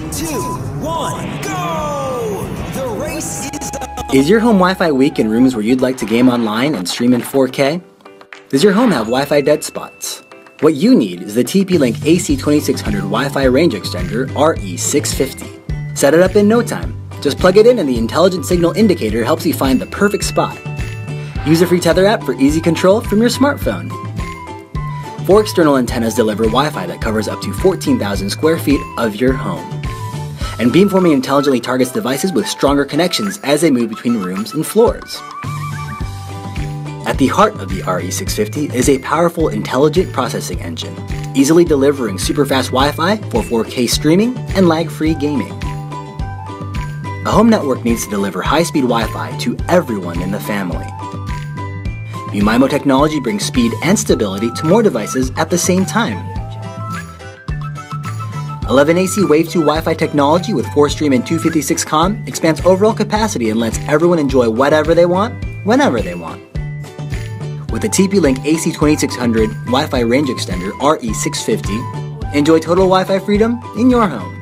3, 2, 1, go! The race is on! Is your home Wi-Fi weak in rooms where you'd like to game online and stream in 4K? Does your home have Wi-Fi dead spots? What you need is the TP-Link AC2600 Wi-Fi range extender RE650. Set it up in no time. Just plug it in and the intelligent signal indicator helps you find the perfect spot. Use a free Tether app for easy control from your smartphone. 4 external antennas deliver Wi-Fi that covers up to 14,000 square feet of your home. And beamforming intelligently targets devices with stronger connections as they move between rooms and floors. At the heart of the RE650 is a powerful intelligent processing engine, easily delivering super-fast Wi-Fi for 4K streaming and lag-free gaming. A home network needs to deliver high-speed Wi-Fi to everyone in the family. Mu-MIMO technology brings speed and stability to more devices at the same time. 11AC Wave 2 Wi-Fi technology with 4-stream and 256 COM expands overall capacity and lets everyone enjoy whatever they want, whenever they want. With the TP-Link AC2600 Wi-Fi range extender RE650, enjoy total Wi-Fi freedom in your home.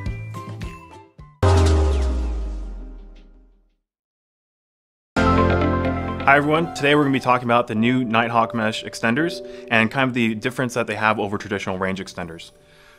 Hi everyone, today we're going to be talking about the new Nighthawk mesh extenders and kind of the difference that they have over traditional range extenders.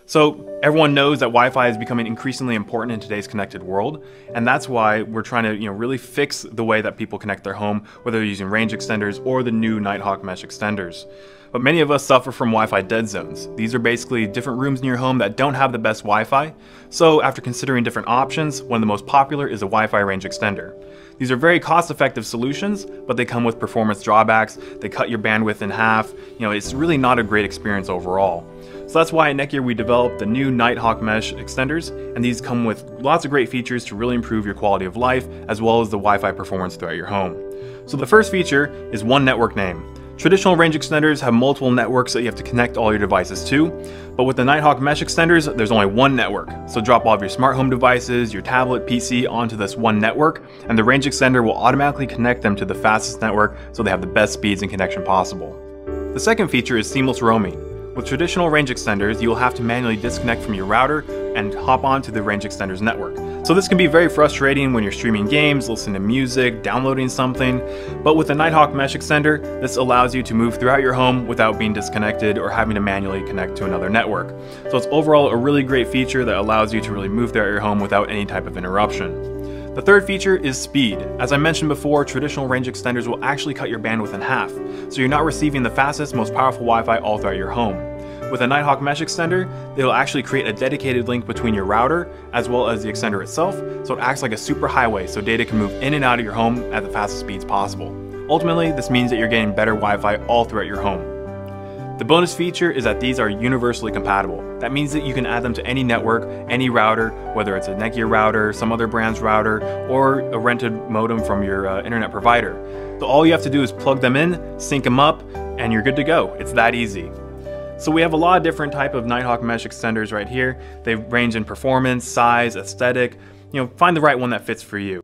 So everyone knows that Wi-Fi is becoming increasingly important in today's connected world, and that's why we're trying to really fix the way that people connect their home, whether they're using range extenders or the new Nighthawk mesh extenders. But many of us suffer from Wi-Fi dead zones. These are basically different rooms in your home that don't have the best Wi-Fi. So after considering different options, one of the most popular is a Wi-Fi range extender. These are very cost-effective solutions, but they come with performance drawbacks. They cut your bandwidth in half. It's really not a great experience overall. So that's why at Netgear we developed the new Nighthawk mesh extenders, and these come with lots of great features to really improve your quality of life as well as the Wi-Fi performance throughout your home. So the first feature is one network name. Traditional range extenders have multiple networks that you have to connect all your devices to, but with the Nighthawk mesh extenders, there's only one network. So drop all of your smart home devices, your tablet, PC onto this one network, and the range extender will automatically connect them to the fastest network so they have the best speeds and connection possible. The second feature is seamless roaming. With traditional range extenders, you'll have to manually disconnect from your router and hop onto the range extender's network. So this can be very frustrating when you're streaming games, listening to music, downloading something. But with the Nighthawk mesh extender, this allows you to move throughout your home without being disconnected or having to manually connect to another network. So it's overall a really great feature that allows you to really move throughout your home without any type of interruption. The third feature is speed. As I mentioned before, traditional range extenders will actually cut your bandwidth in half, so you're not receiving the fastest, most powerful Wi-Fi all throughout your home. With a Nighthawk mesh extender, it'll actually create a dedicated link between your router as well as the extender itself, so it acts like a superhighway so data can move in and out of your home at the fastest speeds possible. Ultimately, this means that you're getting better Wi-Fi all throughout your home. The bonus feature is that these are universally compatible. That means that you can add them to any network, any router, whether it's a Netgear router, some other brand's router, or a rented modem from your internet provider. So all you have to do is plug them in, sync them up, and you're good to go. It's that easy. So we have a lot of different type of Nighthawk mesh extenders right here. They range in performance, size, aesthetic. Find the right one that fits for you.